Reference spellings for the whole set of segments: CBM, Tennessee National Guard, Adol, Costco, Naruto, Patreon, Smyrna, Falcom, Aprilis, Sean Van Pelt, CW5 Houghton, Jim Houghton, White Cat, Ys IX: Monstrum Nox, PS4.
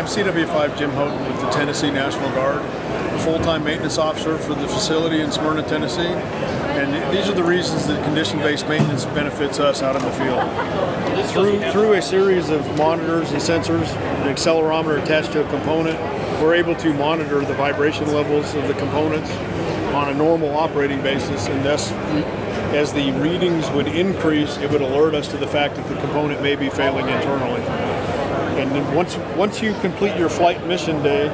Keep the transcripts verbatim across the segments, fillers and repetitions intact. I'm C W five Jim Houghton with the Tennessee National Guard, a full-time maintenance officer for the facility in Smyrna, Tennessee. And these are the reasons that condition-based maintenance benefits us out in the field. Through, through a series of monitors and sensors, an accelerometer attached to a component, we're able to monitor the vibration levels of the components on a normal operating basis, and thus, as the readings would increase, it would alert us to the fact that the component may be failing internally. And then once, once you complete your flight mission day,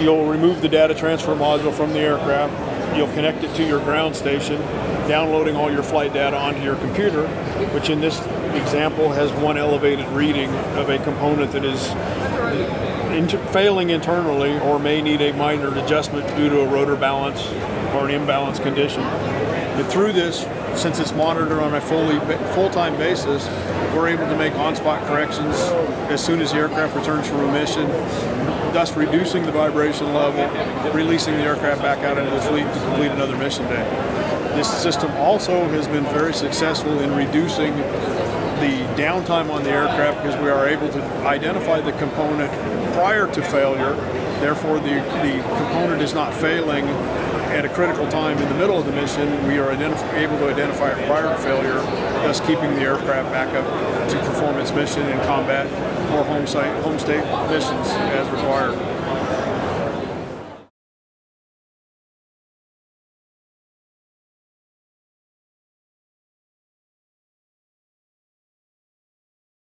you'll remove the data transfer module from the aircraft, you'll connect it to your ground station, downloading all your flight data onto your computer, which in this example has one elevated reading of a component that is inter failing internally or may need a minor adjustment due to a rotor balance or an imbalanced condition. And through this, since it's monitored on a fully full-time basis, we're able to make on-spot corrections as soon as the aircraft returns from remission, thus reducing the vibration level, releasing the aircraft back out into the fleet to complete another mission day. This system also has been very successful in reducing the downtime on the aircraft because we are able to identify the component prior to failure. Therefore, the, the component is not failing at a critical time in the middle of the mission. We are able to identify a prior failure, thus keeping the aircraft back up to perform its mission in combat or home site, home state missions as required.